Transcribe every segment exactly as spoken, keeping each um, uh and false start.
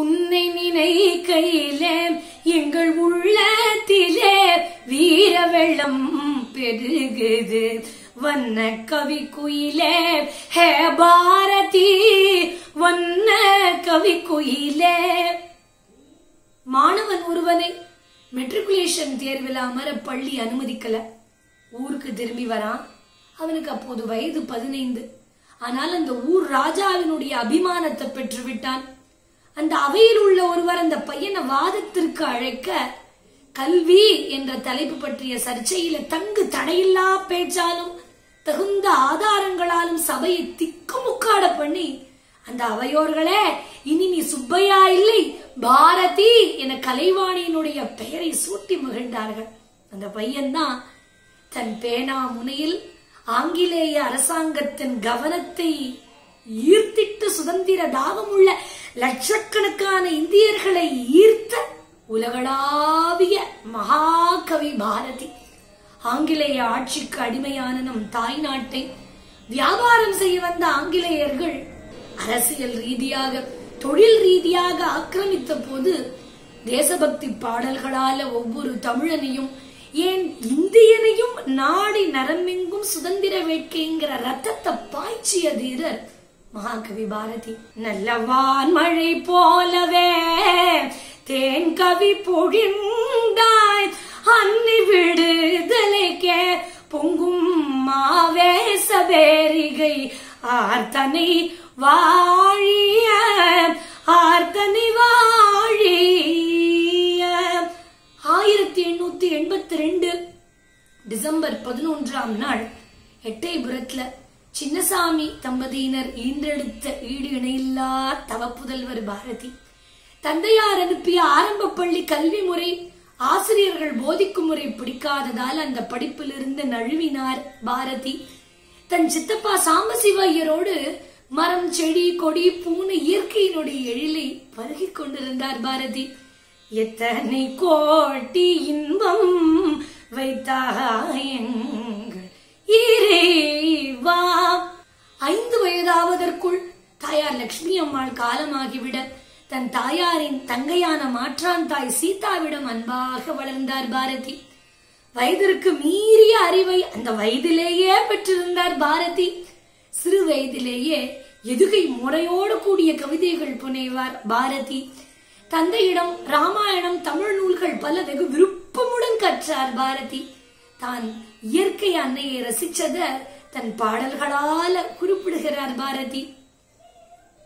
உன்னை நினைக்கையிலே எங்கள் உள்ளத்திலே வீர வெள்ளம் பெருகுது வண்ண கவி குயிலே ஹே பாரதி வண்ண கவி குயிலே. மாணவன் ஒருவனை மெட்ரிகுலேஷன் தேர்வில் அமர பள்ளி அனுமதிக்கல. ஊருக்கு திரும்பி வரான். அவனுக்கு அப்போது வயது பதினைந்து. ஆனால் அந்த ஊர் ராஜாவினுடைய அபிமானத்தை பெற்று விட்டான். அந்த அவையில் உள்ள ஒருவர் அந்த பையனை வாதத்திற்கு அழைக்க கல்வி என்ற தலைப்பு பற்றிய சர்ச்சையில தங்கு தடையில்லா பேச்சாலும் தகுந்த ஆதாரங்களாலும் சபையை திக்குமுக்காட பண்ணி அந்த அவையோர்களே இனி நீ சுப்பையா இல்லை பாரதி என கலைவாணியினுடைய பெயரை சூட்டி மகிழ்ந்தார்கள். அந்த பையன்தான் தன் பேனா முனையில் ஆங்கிலேய அரசாங்கத்தின் கவனத்தை ஈர்த்திட்டு சுதந்திர தாகம் உள்ள லட்சக்கணக்கான இந்தியர்களை ஈர்த்த உலகளாவிய மகாகவி பாரதி. ஆங்கிலேய ஆட்சிக்கு அடிமையான நம் தாய் நாட்டை வியாபாரம் செய்ய வந்த ஆங்கிலேயர்கள் அரசியல் ரீதியாக தொழில் ரீதியாக ஆக்கிரமித்த போது தேசபக்தி பாடல்களால ஒவ்வொரு தமிழனையும் ஏன் இந்தியனையும் நாடி நரம்பெங்கும் சுதந்திர வேட்கைங்கிற ரத்தத்தை பாய்ச்சிய தீரர் மகாகவி பாரதி. நல்லவான் மழை போலவே தேன் கவி பொழிந்தாய் அன்னி விடுதலைக்கே பொங்கும் மாவேச பேரிகை ஆர்த்தனை வாழிய ஆர்த்தனை வாழிய. ஆயிரத்தி எண்ணூத்தி எண்பத்தி ரெண்டு டிசம்பர் பதினொன்றாம் நாள் எட்டயபுரத்துல சின்னசாமி தம்பதியினர் ஈன்றெடுத்த ஈடு இணையில்லா தவப்புதல்வர் பாரதி. தந்தையார் அனுப்பிய ஆரம்ப பள்ளி கல்வி முறை ஆசிரியர்கள் போதிக்கும் முறை பிடிக்காததால் அந்த படிப்பிலிருந்து நழுவினார் பாரதி. தன் சித்தப்பா சாம்பசிவையரோடு மரம் செடி கொடி பூனை இயற்கையினுடைய எழிலை பருகி கொண்டிருந்தார் பாரதி. எத்தனை கோட்டி இன்பம் வைத்தாயங்கள் இறைவா. ஐந்து வயதாவதற்குள் தாயார் லட்சுமி அம்மாள் காலமாகிவிட தன் தாயாரின் தங்கையான மாற்றான் தாய் சீதாவிடம் அன்பாக வளர்ந்தார் பாரதி. வயதிற்கு மீறிய அறிவை அந்த வயதிலேயே பெற்றிருந்தார் பாரதி. சிறு வயதிலேயே எதுகை முறையோடு கூடிய கவிதைகள் புனைவார் பாரதி. தந்தையிடம் ராமாயணம் தமிழ் நூல்கள் பல வெகு விருப்பமுடன் கற்றார் பாரதி. தான் இயற்கை அன்னையை ரசிச்சத தன் பாடல்களால குறிப்பிடுகிறார் பாரதி.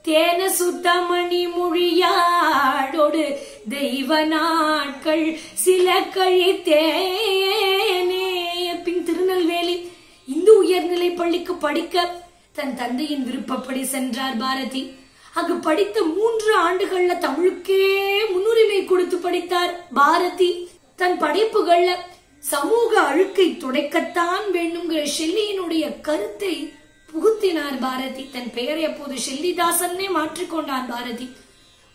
தேன சுத்தமணி மொழியாடோடு தெய்வ நாட்கள் சில கழித்தேனே. பின் திருநெல்வேலி இந்து உயர்நிலை பள்ளிக்கு படிக்க தன் தந்தையின் விருப்பப்படி சென்றார் பாரதி. அங்கு படித்த மூன்று ஆண்டுகள்ல தமிழுக்கே முன்னுரிமை கொடுத்து படித்தார் பாரதி. தன் படைப்புகள்ல சமூக அழுக்கை துடைக்கத்தான் வேண்டும்ங்கிற ஷெல்லியினுடைய கருத்தை புகுத்தினார் பாரதி. தன் பெயரை அப்போது ஷெல்லிதாசன்னே மாற்றிக்கொண்டார் பாரதி.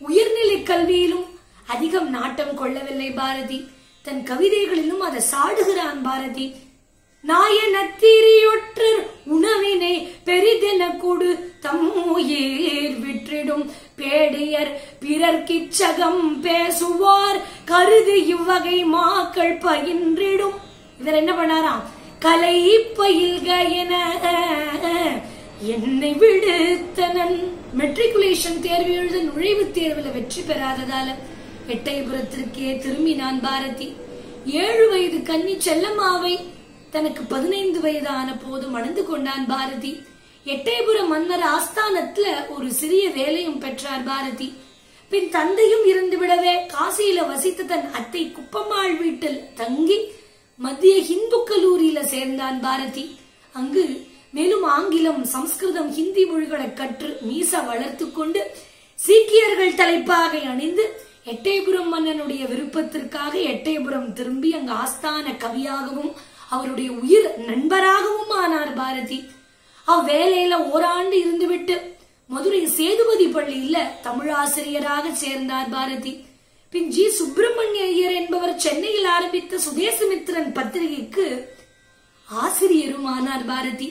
உயர்நிலை கல்வியிலும் அதிகம் நாட்டம் கொள்ளவில்லை பாரதி. தன் கவிதைகளிலும் அதை சாடுகிறான் பாரதி. நாயனத்திரியொற்றர் உணவினை பெரிதென கொடு தம்முயிர் விற்றிடும் பேடையர் பிறர் கிச்சகம் பேசுவார் கருது இவ்வகை மாக்கள் பயின்றிடும். இவர் என்ன பண்ணாராம்? கலை பயில்க என என்னை விடுத்தனன். மெட்ரிகுலேஷன் தேர்வு எழுத நுழைவுத் தேர்வுல வெற்றி பெறாததால எட்டயபுரத்திற்கே திரும்பினான் பாரதி. ஏழு வயது கன்னி செல்லம்மாவை தனக்கு பதினைந்து வயதான போது மணந்து கொண்டான் பாரதி. எட்டயபுர மன்னர் ஆஸ்தானத்துல ஒரு சிறிய வேலையும் பெற்றார் பாரதி. பின் தந்தையும் இருந்துவிடவே காசியில வசித்த தன் அத்தை குப்பம்மாள் வீட்டில் தங்கி மத்திய இந்து கல்லூரியில சேர்ந்தான் பாரதி. அங்கு மேலும் ஆங்கிலம் சம்ஸ்கிருதம் ஹிந்தி மொழிகளை கற்று மீச வளர்த்து கொண்டு சீக்கியர்கள் தலைப்பாகை அணிந்து எட்டயபுரம் மன்னனுடைய விருப்பத்திற்காக எட்டயபுரம் திரும்பி அங்கு ஆஸ்தான கவியாகவும் அவருடைய உயிர் நண்பராகவும் ஆனார் பாரதி. அவ்வேளையில ஓராண்டு இருந்துவிட்டு மதுரை சேதுபதி பள்ளியில தமிழாசிரியராக சேர்ந்தார் பாரதி. பின் ஜி சுப்பிரமணிய ஐயர் என்பவர் சென்னையில் ஆரம்பித்த சுதேசமித்திரன் பத்திரிகைக்கு ஆசிரியரும் ஆனார் பாரதி.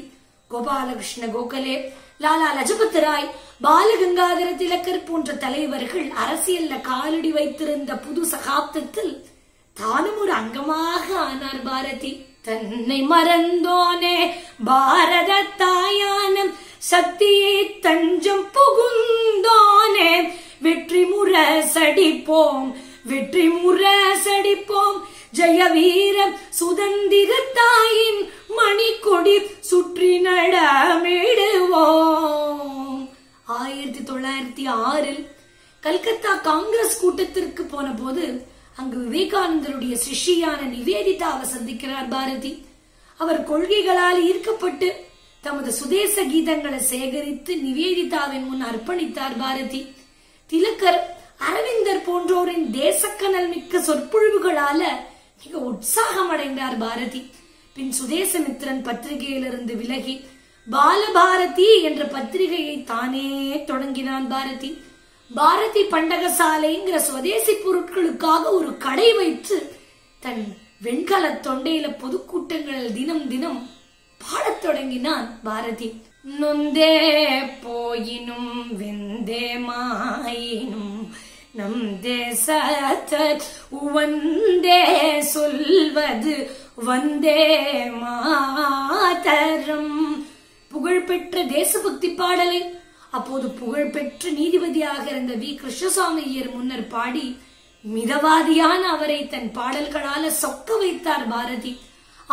கோபாலகிருஷ்ண கோகலே, லாலா லஜபத் ராய், பாலகங்காதர திலகர் போன்ற தலைவர்கள் அரசியல்ல காலடி வைத்திருந்த புது சகாப்தத்தில் தானும் ஒரு அங்கமாக ஆனார் பாரதி. தன்னை மறந்தோனே பாரத தாயானம் சக்தியை தஞ்சம் புகுந்தோனே வெற்றி முரசடிப்போம் வெற்றி முரசடிப்போம் ஜெயவீரம் சுதந்திர தாயின் மணிக்கொடி சுற்றி நடமிடுவோம். ஆயிரத்தி தொள்ளாயிரத்தி ஆறில் கல்கத்தா காங்கிரஸ் கூட்டத்திற்கு போன போது அங்கு விவேகானந்தருடைய சிஷ்யான நிவேதிதாவை சந்திக்கிறார் பாரதி. அவர் கொள்கைகளால் ஈர்க்கப்பட்டு தமது சுதேச கீதங்களை சேகரித்து நிவேதிதாவின் முன் அர்ப்பணித்தார் பாரதி. திலகர் அரவிந்தர் போன்றோரின் தேசக்கனல் மிக்க சொற்பொழிவுகளால மிக உற்சாகம் அடைந்தார் பாரதி. பின் சுதேசமித்திரன் பத்திரிகையிலிருந்து விலகி பாலபாரதி என்ற பத்திரிகையை தானே தொடங்கினான் பாரதி. பாரதி பண்டகசாலைங்கிற சுதேசி பொருட்களுக்காக ஒரு கடை வைத்து தன் வெண்கல தொண்டையில பொதுக்கூட்டங்களில் தினம் தினம் பாடத் தொடங்கினான் பாரதி. நொந்தே போயினும் வெந்தே மாயினும் நம் தேசத்தை உவந்தே சொல்வது வந்தே மாதரம் புகழ்பெற்ற தேசபக்தி பாடலை அப்போது புகழ்பெற்ற நீதிபதியாக இருந்த வி கிருஷ்ணசாமி ஐயர் முன்னர் பாடி மிதவாதியான அவரை தன் பாடல்களால சொக்க வைத்தார் பாரதி.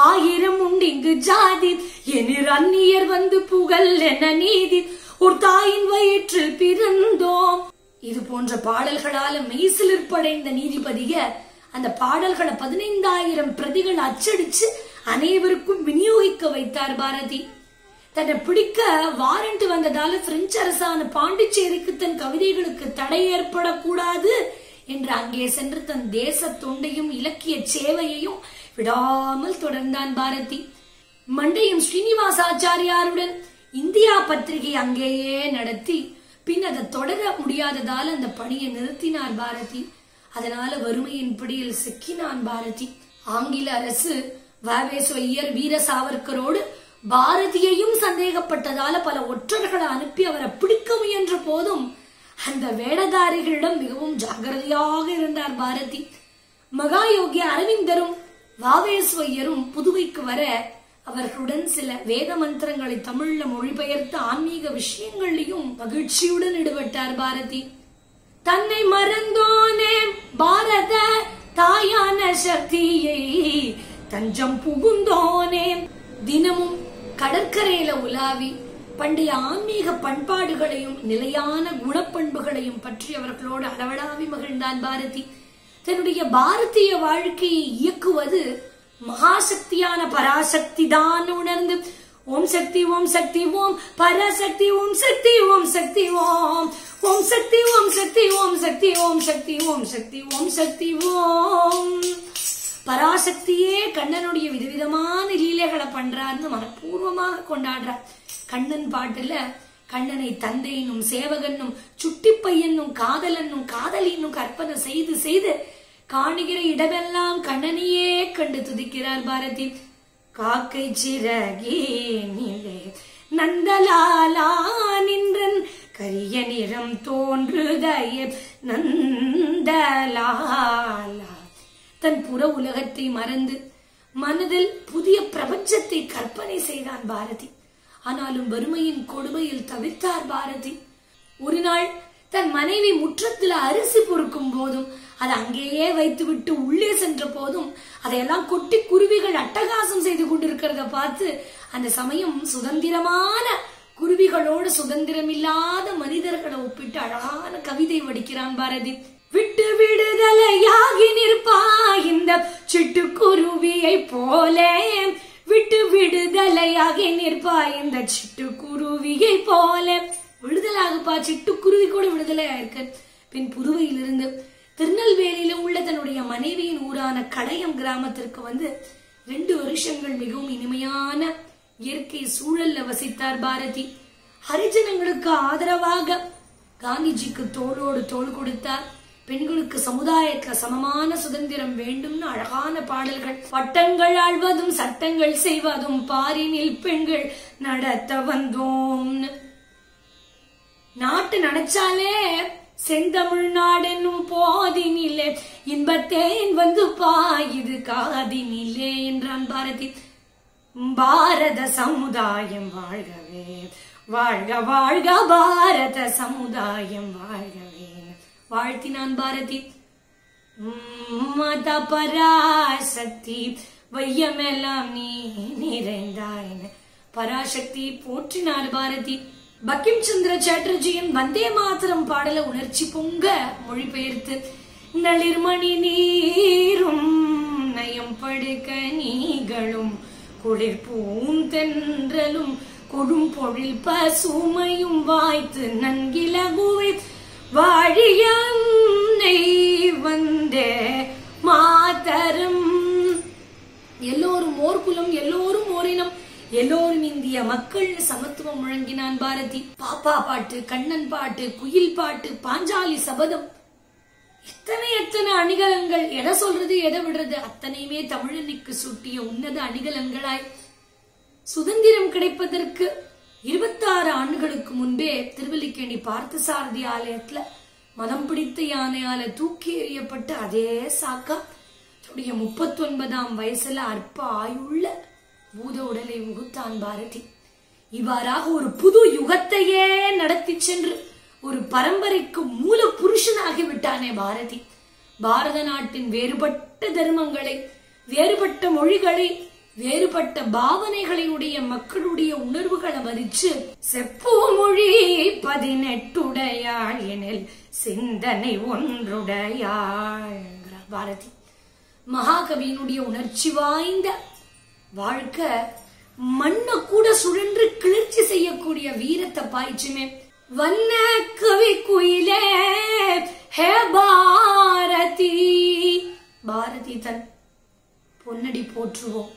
ஆயிரம் உண்டு இங்கு ஜாதி எனிர் அந்நியர் வந்து புகழ் என நீதி ஒரு தாயின் வயிற்றில் பிறந்தோம் இது போன்ற பாடல்களால மெய்சிலிற்படைந்த நீதிபதிய அந்த பாடல்களை பதினைந்தாயிரம் பிரதிகள் அச்சடிச்சு அனைவருக்கும் விநியோகிக்க வைத்தார் பாரதி. தன்னை பிடிக்க வாரண்ட் வந்ததால பிரெஞ்சு அரசான பாண்டிச்சேரிக்கு தன் கவிதைகளுக்கு தடை ஏற்படக்கூடாது என்று அங்கே சென்று தன் தேச தொண்டையும் இலக்கிய சேவையையும் விடாமல் தொடர்ந்தான் பாரதி. மண்டையும் ஸ்ரீனிவாச ஆச்சாரியாருடன் இந்தியா பத்திரிகை அங்கேயே நடத்தி பின் அதை தொடர முடியாததால் அந்த பணியை நிறுத்தினார் பாரதி. அதனால வறுமையின் பிடியில் சிக்கினான் பாரதி. ஆங்கில அரசு வாவேஸ்வையர் வீர சாவர்கரோடு பாரதியையும் சந்தேகப்பட்டதால பல ஒற்றர்களை அனுப்பி அவரை பிடிக்க முயன்ற போதும் அந்த வேடதாரிகளிடம் மிகவும் ஜாகிரதையாக இருந்தார் பாரதி. மகாயோகி அரவிந்தரும் வாவேஸ்வையரும் புதுவைக்கு வர அவர்களுடன் சில வேத மந்திரங்களை தமிழ்ல மொழிபெயர்த்து ஆன்மீக விஷயங்களையும் மகிழ்ச்சியுடன் ஈடுபட்டார் பாரதி. தன்னை மறந்தோனே பாரத தாயான சக்தியை தஞ்சம் புகுந்தோனே தினமும் கடற்கரையில உலாவி பண்டைய ஆன்மீக பண்பாடுகளையும் நிலையான குணப்பண்புகளையும் பற்றி அவர்களோடு அளவலாவி மகிழ்ந்தான் பாரதி. தன்னுடைய பாரதிய வாழ்க்கையை இயக்குவது மகாசக்தியான பராசக்தி தான் உணர்ந்து ஓம் சக்தி ஓம் சக்தி ஓம் பராசக்தி ஓம் சக்தி ஓம் சக்தி ஓம் ஓம் சக்தி ஓம் சக்தி ஓம் சக்தி ஓம் சக்தி ஓம் சக்தி ஓம் சக்தி ஓம் பராசக்தியே கண்ணனுடைய விதவிதமான லீலைகளை பண்றார்னு மனப்பூர்வமாக கொண்டாடுறார். கண்ணன் பாட்டுல கண்ணனை தந்தையினும் சேவகனும் சுட்டி பையனும் காதலனும் காதலினும் கற்பனை செய்து செய்து காணுகிற இடமெல்லாம் கண்ணனையே கண்டு துதிக்கிறார் பாரதி. காக்கை சிறகே நிலே நந்தலாலா நின்றன் கரிய நிறம் தோன்றுதய நந்தலாலா தன் புற உலகத்தை மறந்து மனதில் புதிய பிரபஞ்சத்தை கற்பனை செய்தான் பாரதி. ஆனாலும் வறுமையின் கொடுமையில் தவித்தார் பாரதி. ஒரு நாள் தன் மனைவி முற்றத்தில் அரிசி பொறுக்கும் போதும் அதை அங்கேயே வைத்துவிட்டு உள்ளே சென்ற போதும் அதையெல்லாம் கொட்டி குருவிகள் அட்டகாசம் செய்து கொண்டிருக்கிறத பார்த்து அந்த சமயம் சுதந்திரமான குருவிகளோடு சுதந்திரமில்லாத மனிதர்களை ஒப்பிட்டு அழகான கவிதை வடிக்கிறான் பாரதி. விட்டு விடுதலையாகி நிற்பாய் இந்த சிட்டுக்குருவியை போலே விட்டு விடுதலையாகி நிற்பாய் இந்த சிட்டுக்குருவியை போலே விடுதலாகப்பா சிட்டுக்குருவி கூட விடுதலையாயிருக்கு. பின் புதுவையிலிருந்து திருநெல்வேலியில உள்ள தன்னுடைய மனைவியின் ஊரான கடையம் கிராமத்திற்கு வந்து ரெண்டு வருஷங்கள் மிகவும் இனிமையான இயற்கை சூழல்ல வசித்தார் பாரதி. ஹரிஜனங்களுக்கு ஆதரவாக காந்திஜிக்கு தோளோடு தோள் கொடுத்தார். பெண்களுக்கு சமுதாயத்துல சமமான சுதந்திரம் வேண்டும்னு அழகான பாடல்கள் வட்டங்கள் ஆழ்வதும் சட்டங்கள் செய்வதும் பாரினில் பெண்கள் நடத்த வந்தோம்னு நாட்டு நினைச்சாலே செந்தமிழ்நாடெனும் போதினிலே இன்பத்தேன் வந்து பாயுது காதினிலே என்றான் பாரதி. பாரத சமுதாயம் வாழ்கவே, வாழ்க வாழ்க பாரத சமுதாயம் வாழ்கவே வாழ்த்தினான் பாரதி. மாதா பராசக்தி வையமெல்லாம் நீ நிறைந்தாய் பராசக்தி போற்றினார் பாரதி. பக்கிம் சந்திர சாட்டர்ஜியின் வந்தே மாத்திரம் பாடல உணர்ச்சி பொங்க மொழிபெயர்த்து நளிர்மணி நீரும் நயம் படுக்க நீகளும் குளிர் பூந்தென்றலும் கொடும் பொழில் பசுமையும் வாய்த்து நன்கிலகுவை வாழியன்னை வந்தே மாதரம். எல்லோரும் ஓர்குலம், எல்லோரும் ஓரினம், எல்லோரும் இந்திய மக்கள் சமத்துவம் முழங்கினான் பாரதி. பாப்பா பாட்டு, கண்ணன் பாட்டு, குயில் பாட்டு, பாஞ்சாலி சபதம், எத்தனை எத்தனை அணிகலன்கள், எதை சொல்றது எதை விடுறது அத்தனையுமே தமிழனுக்கு சூட்டிய உன்னத அணிகலன்களாய் சுதந்திரம் கிடைப்பதற்கு இருபத்தாறு ஆண்டுகளுக்கு முன்பே திருவல்லிக்கேணி பார்த்தசாரதி ஆலயத்துல மதம் பிடித்த யானையால தூக்கி எறியப்பட்ட அதே சாக்கா தன்னுடைய முப்பத்தி ஒன்பதாம் வயசுல அற்ப ஆயுள்ள பூத உடலை முகுத்தான் பாரதி. இவ்வாறாக ஒரு புது யுகத்தையே நடத்தி சென்று ஒரு பரம்பரைக்கு மூல புருஷனாகிவிட்டானே பாரதி. பாரத நாட்டின் வேறுபட்ட தர்மங்களை, வேறுபட்ட மொழிகளை, வேறுபட்ட பாவனைகளினுடைய மக்களுடைய உணர்வுகளை மதிச்சு செப்பு மொழி பதினெட்டுடையாள் எனில் சிந்தனை ஒன்றுடையாள் பாரதி. மகாகவியினுடைய உணர்ச்சி வாய்ந்த வாழ்க்கை மண்ண கூட சுழன்று கிளர்ச்சி செய்யக்கூடிய வீரத்தை பாய்ச்சுமே. வண்ண கவி குயிலே ஹே பாரதி, பாரதி தன் பொன்னடி போற்றுவோம்.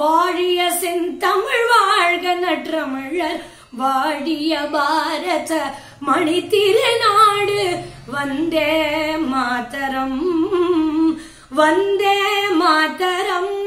வாழிய செந்தமிழ் வாழ்க நற்றமிழர் வாழிய பாரத மணி திருநாடு வந்தே மாதரம், வந்தே மாதரம்.